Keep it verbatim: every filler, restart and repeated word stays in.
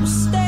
I'm stuck.